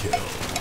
Kill.